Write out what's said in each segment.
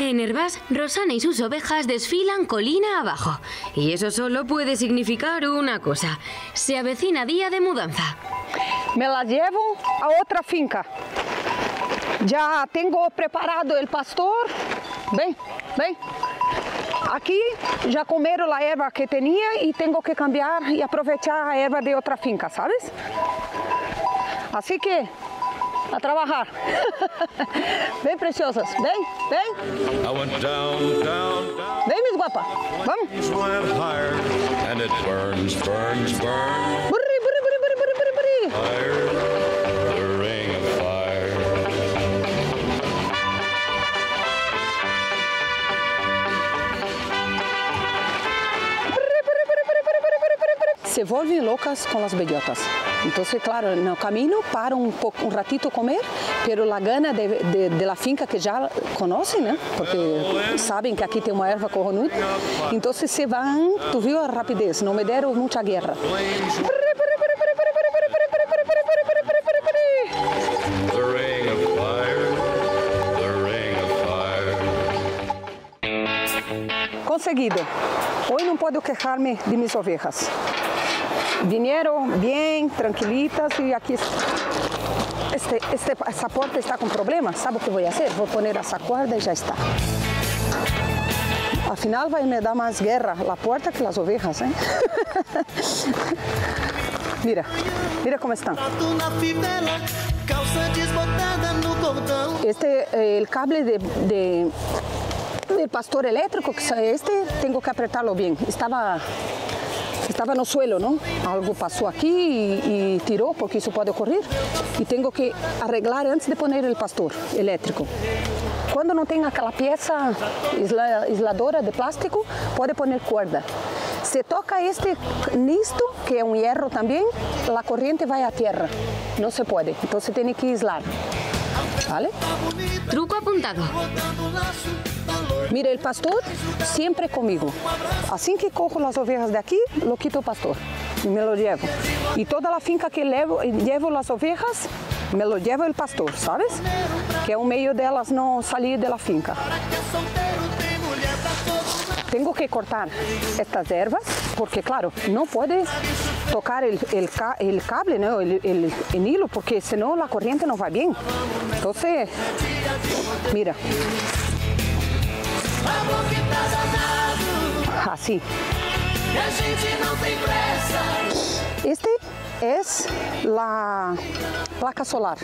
En Hervás, Rosana y sus ovejas desfilan colina abajo. Y eso solo puede significar una cosa. Se avecina día de mudanza. Me las llevo a otra finca. Ya tengo preparado el pastor. Ven, ven. Aquí ya comieron la hierba que tenía y tengo que cambiar y aprovechar la hierba de otra finca, ¿sabes? Así que, a trabajar. Ven, preciosas, ven, ven. Ven, mis guapas, vamos. Burri, burri, burri, burri, burri, burri. Se volvem loucas com as bellotas. Então, claro, no caminho param um ratito comer, pero la gana de la finca que já conhecem, né? Porque sabem que aqui tem uma erva cojonuda. Então, se vão, tu viu a rapidez, não me deram muita guerra. Conseguido. Hoje não posso queixar-me de minhas ovejas. Vinieron bien, tranquilitas, y aquí este pasaporte está con problemas. ¿Sabe qué voy a hacer? Voy a poner esa cuerda y ya está. Al final va a me dar más guerra la puerta que las ovejas, ¿eh? Mira, mira cómo están. El cable del pastor eléctrico, tengo que apretarlo bien. Estava no suelo, não? Algo passou aqui e tirou, porque isso pode ocorrer. E tenho que arreglar antes de pôr o pastor elétrico. Quando não tem aquela peça isladora de plástico, pode pôr corda. Se toca este nisto, que é hierro também, a corrente vai à terra. Não se pode, então você tem que islar. Vale? Truco apuntado. Mira, el pastor siempre conmigo. Así que cojo las ovejas de aquí, lo quito el pastor y me lo llevo. Y toda la finca que llevo las ovejas, me lo llevo el pastor, ¿sabes? Que es un medio de ellas no salir de la finca. Tengo que cortar estas hierbas, porque claro, no puedes tocar el cable, ¿no? el hilo, porque si no la corriente no va bien. Entonces, mira. Assim. Este é a placa solar.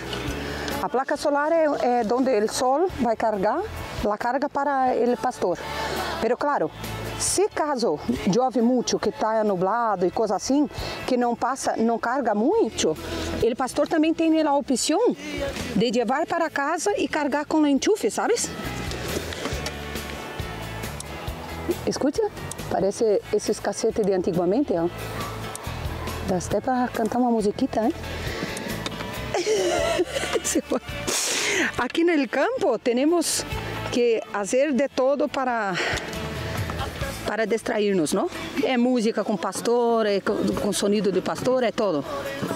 A placa solar é onde o sol vai carregar a carga para o pastor. Mas, claro, se caso chove muito, que está nublado e coisa assim, que não passa, não carga muito, o pastor também tem a opção de levar para casa e carregar com o enchufe, sabes? Escuta, parece esses cassetes de antigamente, ó. Dá até para cantar uma musiquita, hein? Aqui no campo temos que fazer de todo para distrairmos, não? É música com pastor, é com sonido de pastor, é todo.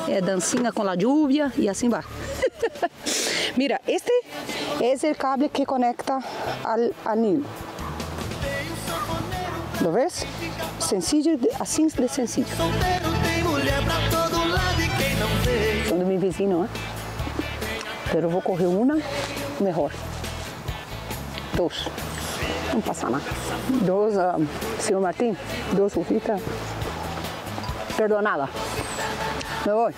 É dancinha com a lluvia e assim vai. Mira, este é o cable que conecta ao nilo. Não vês? Sencillo, assim de sencillo. São do meu vizinho, né? Mas eu vou correr uma melhor. Dois. Não passa nada. Dois, senhor Martim, dois uvitas. Perdonada. Me vou.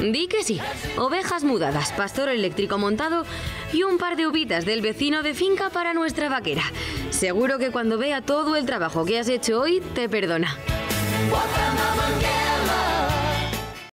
Di que sí. Ovejas mudadas, pastor eléctrico montado y un par de uvitas del vecino de finca para nuestra vaquera. Seguro que cuando vea todo el trabajo que has hecho hoy, te perdona.